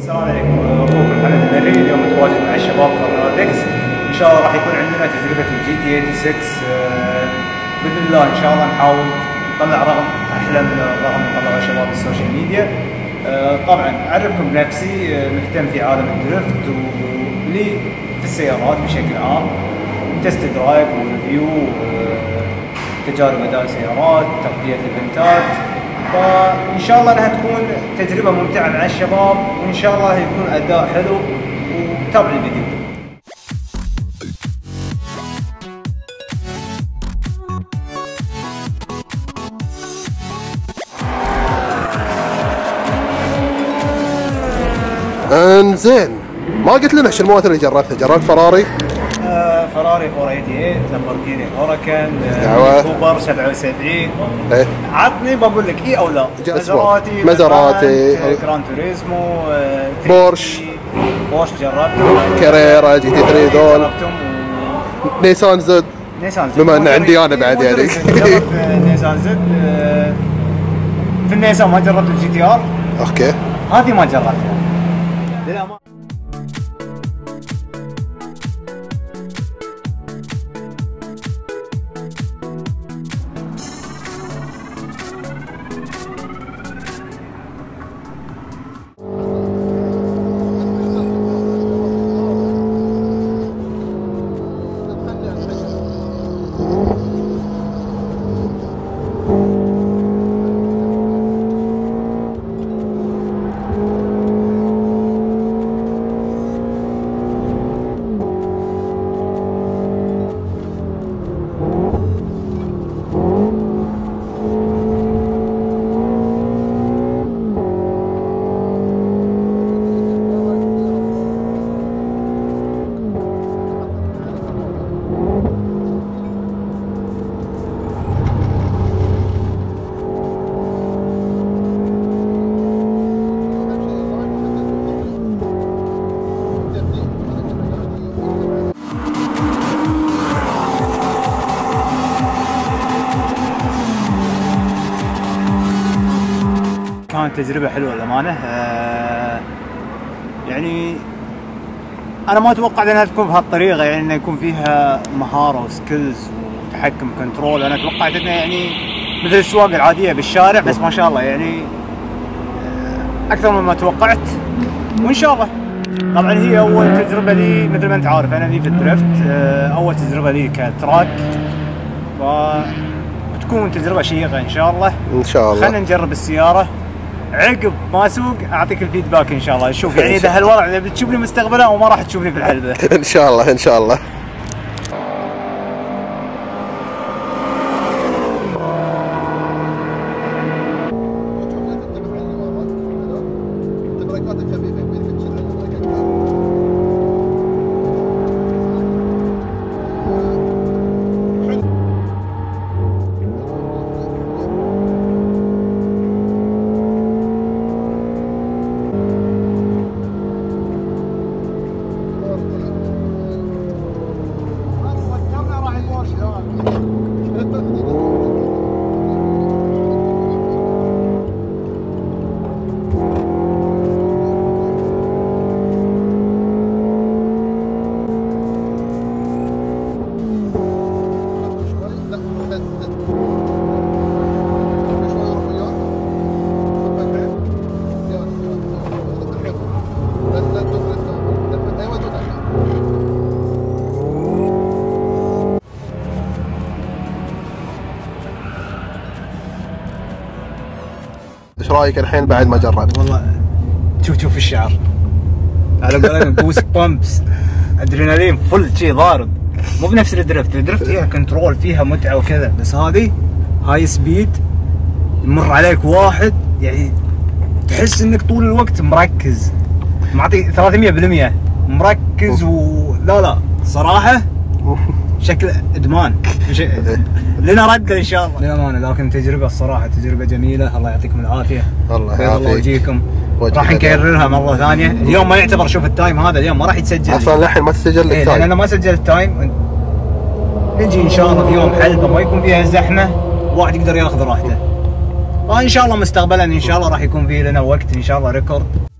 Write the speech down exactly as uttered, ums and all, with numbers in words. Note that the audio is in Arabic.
السلام عليكم، اخوكم محمد النبي. اليوم متواجد مع الشباب كاريرا. ان شاء الله راح يكون عندنا تجربه الجي تي ثمانية وثمانين باذن الله. ان شاء الله نحاول نطلع رقم احلى من الرقم اللي طلعه شباب السوشيال ميديا. طبعا اعرفكم بنفسي، مهتم في عالم الدرفت ولي في السيارات بشكل عام، تست درايف وريفيو، تجارب اداء سيارات، تغطيه الايفنتات. فان شاء الله انها تكون تجربه ممتعه مع الشباب، وان شاء الله يكون اداء حلو، وتابعوا الفيديو. انزين، ما قلت لنا شو المواتير اللي جربتها؟ جربت فيراري آه فيراري فورايد، لامبورغيني هوراكان، كوبر سبعة وسبعين. إيه؟ عطني بقول لك اي او لا. مزاراتي مزاراتي كران توريزمو، آه بورش بورش جربتهم، كاريرا جي تي ثلاثة دول جربتهم، و... نيسان زد نيسان زد بما ان عندي انا بعد يعني نيسان زد. آه في النيسان ما جربت الجي تي ار، اوكي هذه ما جربتها للامانه. كانت تجربة حلوة للأمانة. أه يعني أنا ما توقعت أنها تكون بهالطريقة، يعني أن يكون فيها مهارة وسكيلز وتحكم كنترول. أنا توقعت أنها يعني مثل السواقة العادية بالشارع، بس ما شاء الله يعني أكثر مما توقعت. وإن شاء الله طبعا هي أول تجربة لي، مثل ما أنت عارف أنا لي في الدرفت، أول تجربة لي كتراك، فبتكون تجربة شيقة إن شاء الله. إن شاء الله خلينا نجرب السيارة، عقب ما اسوق اعطيك الفيدباك ان شاء الله. شوف يعني اذا هالورع بتشوفني مستقبلا وما راح تشوفني في الحلبه ان شاء الله. ان شاء الله ايش رايك الحين بعد ما جربت؟ والله شوف شوف الشعر على قولتهم بوس بامبس، ادرينالين فل شي ضارب. مو بنفس الدرفت، الدرفت فيها كنترول فيها متعه وكذا، بس هذه هاي سبيد يمر عليك واحد يعني تحس انك طول الوقت مركز، معطي ثلاثمية بالمية مركز. ولا لا صراحه شكل ادمان لنا رده ان شاء الله للامانه. لكن تجربه الصراحه تجربه جميله، الله يعطيكم العافيه. الله يعافيك، الله يجيكم. راح نكررها مره ثانيه. اليوم ما يعتبر، شوف التايم هذا اليوم ما راح يتسجل اصلا للحين، ما تسجل لك تايم. انا ما سجلت تايم. نجي ان شاء الله في يوم حلبه ما يكون فيها زحمه، واحد يقدر ياخذ راحته. فان شاء الله مستقبلا ان شاء الله راح يكون في لنا وقت ان شاء الله ريكورد.